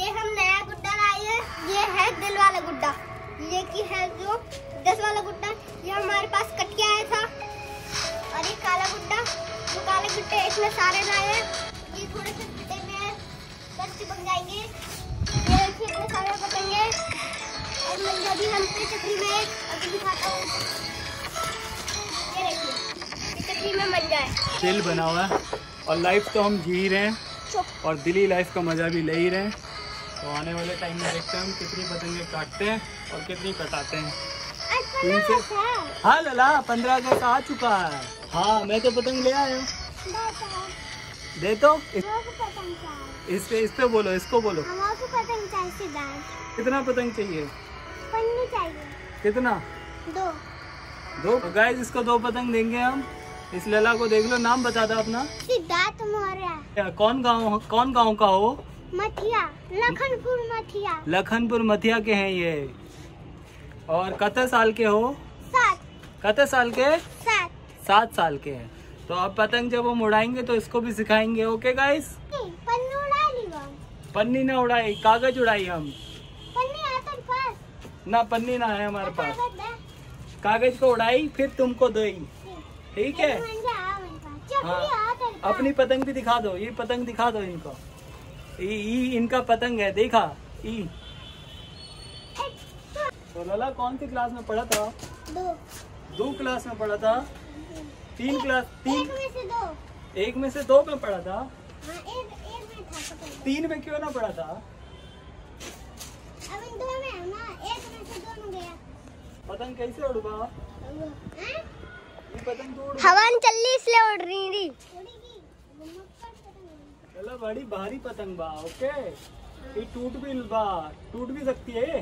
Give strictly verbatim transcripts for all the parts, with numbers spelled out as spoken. ये हम नया गुड्डा लाए हैं, ये है दिल वाला गुड्डा। ये की है जो दस वाला गुड्डा, ये हमारे पास कटिया आया था। और ये काला गुड्डा, वो काले गुड्डे इसमें सारे लाए हैं। ये थोड़े से गुड्डे में बच्चे बन जाएंगे, ये इतने सारे बचेंगे। और मंजरी हमसे चकरी में अभी दिखाता हूँ, ये देखिए चकरी में बन जाए दिल बना हुआ। और लाइफ तो हम जी रहे हैं और दिली लाइफ का मज़ा भी ले ही रहे हैं। तो आने वाले टाइम में देखते हैं हम कितनी पतंगे काटते हैं और कितनी कटाते हैं। हाँ लला, पंद्रह अगस्त आ चुका है। हाँ मैं तो पतंग ले आया हूँ, दे तो इस... इस पे इस पे बोलो, इसको बोलो कितना पतंग चाहिए। कितना? दो दो तो गाइस इसको दो पतंग देंगे हम। इस लला को देख लो, नाम बता दो अपना। सिद्धार्थ मौर्य। कौन गांव कौन गांव का हो? मथिया, लखनपुर मथिया। लखनपुर मथिया के हैं ये। और कितने साल के हो? सात। कितने साल के? सात। सात साल के हैं। तो अब पतंग जब हम उड़ाएंगे तो इसको भी सिखाएंगे। ओके गाइस, पन्नी उड़ा, पन्नी ना उड़ाई, कागज उड़ाई हम। पन्नी ना पन्नी ना है हमारे पास, कागज को उड़ाई फिर तुमको दो, ठीक है। हाँ, अपनी पतंग भी दिखा दो, ये पतंग दिखा दो इनको। ये इनका पतंग है, देखा ई। तो लला कौन सी क्लास में पढ़ा था? दो दो क्लास में पढ़ा था। तीन एक, क्लास तीन एक में से दो एक में से दो में पढ़ा था। हाँ, एक, एक में था। तीन में क्यों ना पढ़ा था? अब इन दो में ना, एक में से दो में गया। पतंग कैसे उड़वा? हवा चल रही इसलिए उड़ रही थी। चलो बड़ी भारी पतंग बा, ओके। ये टूट भी बा, टूट भी सकती है।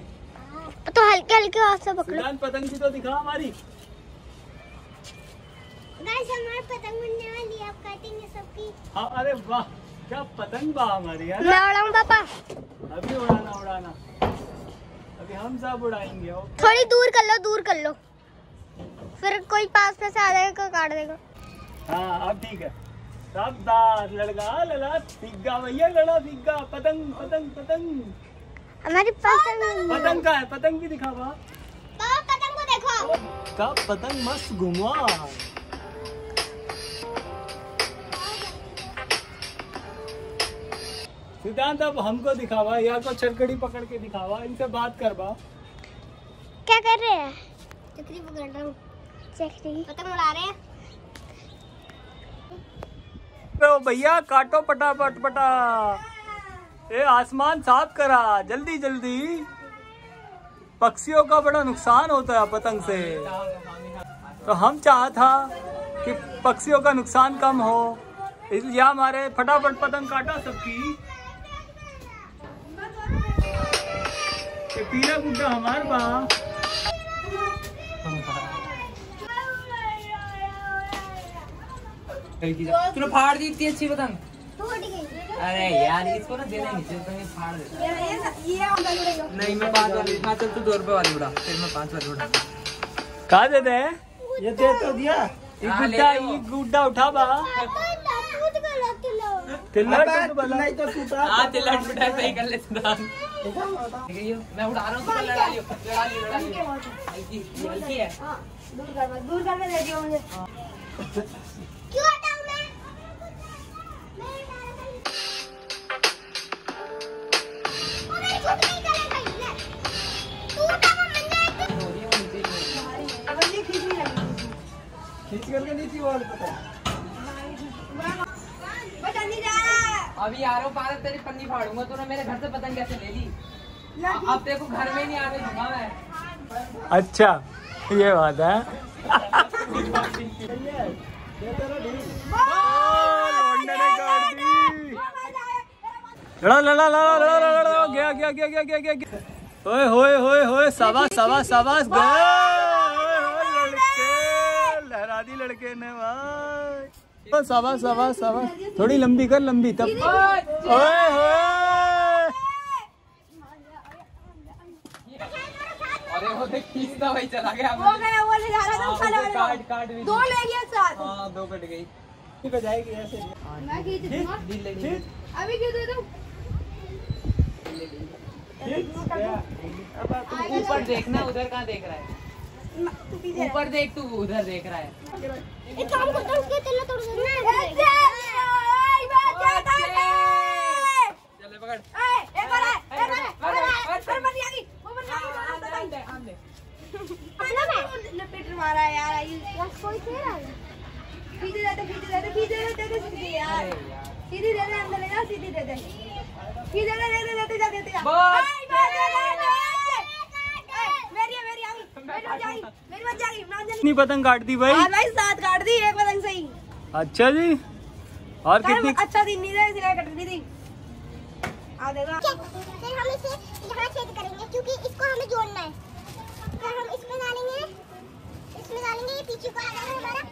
तो हल्के हल्के हाथ से पकड़ो। पतंग भी तो दिखा हमारी। गाइस हमारी पतंग उड़ने वाली, आप काटेंगे सबकी। हाँ, अरे वाह क्या पतंग बा हमारी यार। मैं उड़ाऊं पापा? अभी उड़ाना उड़ाना, अभी हम सब उड़ाएंगे। थोड़ी दूर कर लो, दूर कर लो, फिर कोई पास में से आ जाएगा काट देगा। हाँ अब ठीक है। सावधान लड़का, लला फिग्गा भैया, लड़ा फिग्गा। पतंग पतंग पतंग हमारी पतंग पतंग का है, पतंग भी दिखा बा। बाबा पतंग को देखो, का पतंग मस्त घुमा। सिद्धांत अब हमको दिखावा या को छटकड़ी पकड़ के दिखावा, इनसे बात करवा। क्या कर रहे हैं? चकरी पकड़ रहा हूँ, पतंग उड़ा रहे हैं। भैया काटो पटापट पटा। ए आसमान साफ करा जल्दी जल्दी, पक्षियों का बड़ा नुकसान होता है पतंग से। तो हम चाहा था कि पक्षियों का नुकसान कम हो, इसलिए हमारे फटाफट पतंग काटा सबकी। पीला गुड्डा हमारे पास। तूने फाड़ दी इतनी अच्छी पतंग। अरे यार इसको ना देना ही नहीं, फाड़ देता। ये ये नहीं, मैं पांच वाली इतना, चल तू दो रुपए वाली उड़ा, फिर मैं पांच वाली उड़ा। कहा देते हैं? ये दे तो दिया। ये गुड्डा उठा बा, तिल्ला नहीं तो टूटा। हां तिल्ला टूटा, सही कर ले सिद्धांत। मैं उड़ा रहा हूं, तू लड़ा लियो लड़ा लियो लड़ा लियो। हल्की हल्की है। हां दूर कर मत, दूर कर, मैं दे दियो मुझे। क्यों हटाऊं मैं? मैं मेरी कुछ नहीं करेगा ये। टूटा मैं मन जाए तो बोलियो मुझे। हमारी खींच नहीं लगी, खींच करके नीचे वाल पता है। अभी यारों पार तेरी पन्नी फाड़ूंगा, तूने मेरे घर से पतंग कैसे ले ली? अब तेरे को घर में नहीं आने दूंगा मैं। अच्छा ये बात है। लड़ा लड़ा लड़ा लड़ा लड़ा गया गया गया गया गया गया। ओए होए होए होए, शाबाश शाबाश शाबाश। लड़के लहरा दी, लड़के ने भाई। सावा सावा सावा, थोड़ी लंबी कर, लंबी तब। ओए होए, अरे वो देख खींचता भाई, चला गया। वो गया, वो ले जा रहा था, काट काट भी दो ले गया साथ। हां दो कट गई, ठीक हो जाएगी ऐसे। मैं खींच दूंगा, अभी खींच दे दो। अब तू ऊपर देखना, उधर कहाँ देख रहा है? ऊपर देख, तू उधर देख रहा है। एक काम करता हूँ, उसके तेल तोड़ देना है। चल ले पकड़। ए एक बार है, एक बार है, एक बार है। फिर मत यारी, वो मत यारी, बता दे, आम दे। पहला मैं लपेट मारा यार, आई कोई से रहा है। सीधे जाते, सीधे जाते, सीधे जाते, सीधे यार। सीधे दे दे, अंदर ले जा, सीधे दे दे। सीधे दे दे, जाते जाते जाते। Bye bye. कितनी पतंग काट दी भाई? भाई सात काट दी, एक पतंग सही। अच्छा जी, और कितनी? अच्छा दिन नहीं था, इसलिए कट रही थी। आ देखो, फिर हम इसे यहाँ छेद करेंगे क्योंकि इसको हमें जोड़ना है। फिर हम इसमें डालेंगे, इसमें डालेंगे, ये पीछे को आ रहा है हमारा।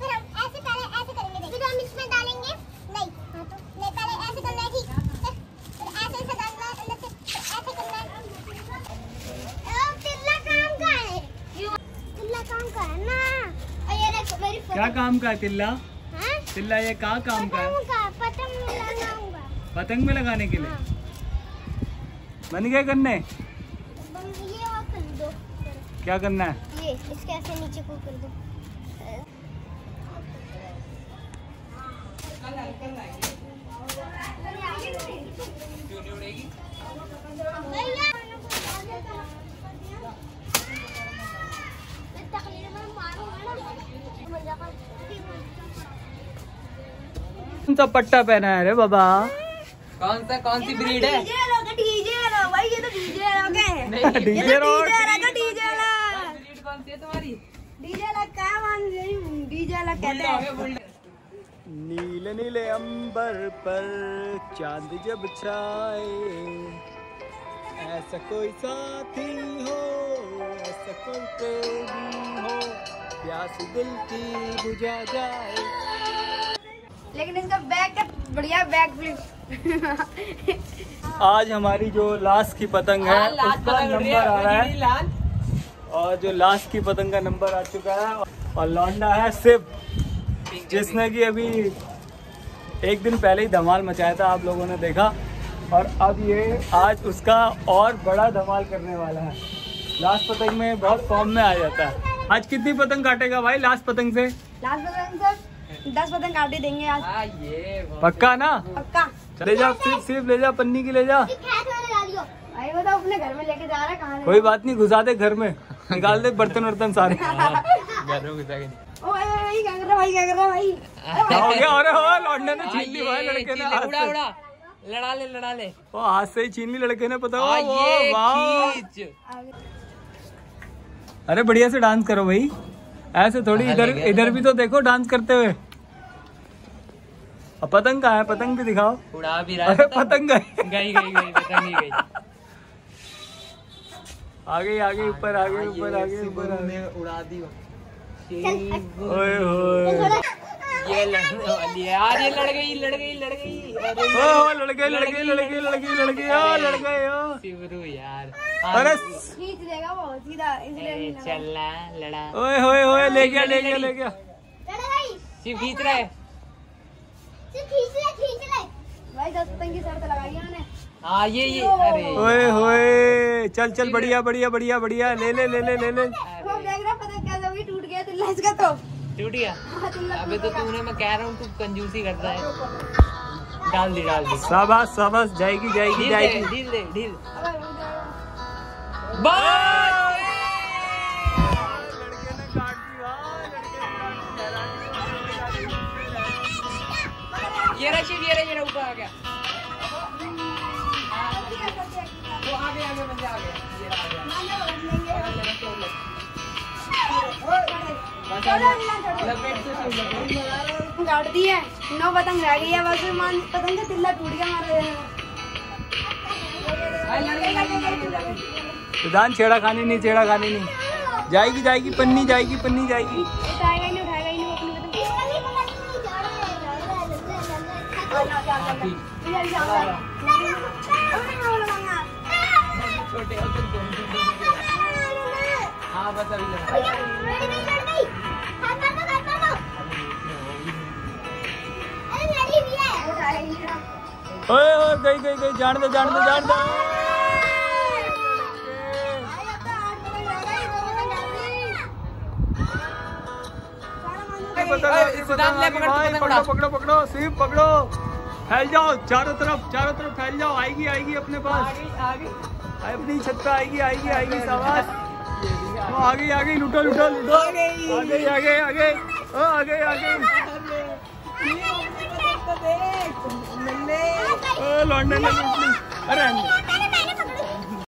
फिर हम ऐसे पहले ऐसे करेंगे, फिर हम इसमें डालेंगे नहीं, हाँ तो नहीं, पहले ऐसे करना है जी। क्या काम का है तिल्ला? हाँ? तिल्ला ये क्या काम का है? पतंग में लगाऊंगा। पतंग में लगाने के लिए? हाँ। बन गए गन्ने? ये और कर दो। क्या करना है? ये इसके ऐसे नीचे को कर दो। कौन सा पट्टा पहना है रे बाबा? कौन सा कौन सी ब्रीड है? डीजे वाला भाई, ये तो डीजे वाला है। नहीं, डीजे वाला का डीजे वाला ब्रीड कौन सी है तुम्हारी? डीजे वाला का मान रही हूं, डीजे वाला कहते हैं। नीले नीले अंबर पर चांद जब छाए, ऐसा कोई साथी हो, ऐसा कोई प्रेमी हो, प्यास दिल की बुझा जाए। लेकिन इसका बैक बढ़िया, बैक फ्लिप। आज हमारी जो लास्ट की पतंग है उसका नंबर आ रहा है, और जो लास्ट की पतंग का नंबर आ चुका है, और लौंडा है सिर्फ, जिसने कि अभी एक दिन पहले ही धमाल मचाया था, आप लोगों ने देखा। और अब ये आज उसका और बड़ा धमाल करने वाला है। लास्ट पतंग में बहुत फॉर्म में आ जाता है। आज कितनी पतंग काटेगा भाई लास्ट पतंग से? लास्ट पतंग से दस पतंग काटे देंगे आज। आ, ये पक्का ना? पक्का। चले जा, सिर्फ सिर्फ ले जा, पन्नी की ले जा। भाई वो तो अपने घर में लेके जा रहा है, कहाँ? कोई बात नहीं, घुसा दे घर में, निकाल दे बर्तन वर्तन सारे। ओ भाई क्या कर रहा भाई, क्या कर रहा भाई? हो गया, अरे हो, लौंडे ने छीन ली भाई, लड़के ने। उड़ा उड़ा, लड़ा ले लड़ा ले। वो हाथ से ही छीन ली लड़के ने, पता हो। अरे बढ़िया से डांस करो भाई, ऐसे थोड़ी। इधर इधर भी तो देखो डांस करते हुए। पतंग कहाँ है? पतंग भी दिखाओ। उड़ा भी रहा है। पतंग गई गई गई गई पतंग गई। आगे आगे, ऊपर आगे, ऊपर आगे, ऊपर आगे, उड़ा दी। ओए होए, ये लड़ गई लड़ गई लड़ गई। ओह लड़ गई लड़ गई लड़ गई लड़ गई लड़ गई, ओ लड़ गई ओ शिवरू यार। अरे खींच देगा वो सीधा, इसलिए चलना लड़ा। ओए होए होए, ले गया ले गया ले गया। लड़ गई, शिव खींच रहा है, शिव खींच रहा है, खींच रहा है भाई। दस पंगी सर पे लगाई उन्होंने। हां ये ये, अरे ओए होए, चल चल, बढ़िया बढ़िया बढ़िया बढ़िया, ले ले ले ले ले। वो देख रहा, पता क्या जब टूट गया तो लज का तो टूट गया। अबे तो तूने, मैं कह रहा हूँ तू कंजूसी करता है। डाल दी डाल दी, शाबाश शाबाश, जाएगी जाएगी जाएगी। ढील दे ढील। ये रहा शिव, ये रहा ये रहा, ऊपर आ गया वो, आगे आगे बंदे आ गए। काट दी है, नौ पतंग रह गई है बस। मान पतंग का तिल्ला टूट गया हमारे। दान छेड़ा खानी नहीं, छेड़ा खानी नहीं, जाएगी जाएगी पन्नी, जाएगी पन्नी जाएगी। उठाएगा ही नहीं, उठाएगा ही नहीं अपनी। ओए ओए, गई गई गई, जान दे जान दे जान दे। पकड़ो पकड़ो सीम पकड़ो, फैल जाओ चारों तरफ, चारों तरफ फैल जाओ। आएगी आएगी अपने पास, अपनी छत्ता आएगी आएगी आएगी सावास। आ गई आ गई, लुटो लुटो लुटो, आ गई आ गई आ गई आ गई आ गई आ गई। लॉन्डन में लूट ली, अरे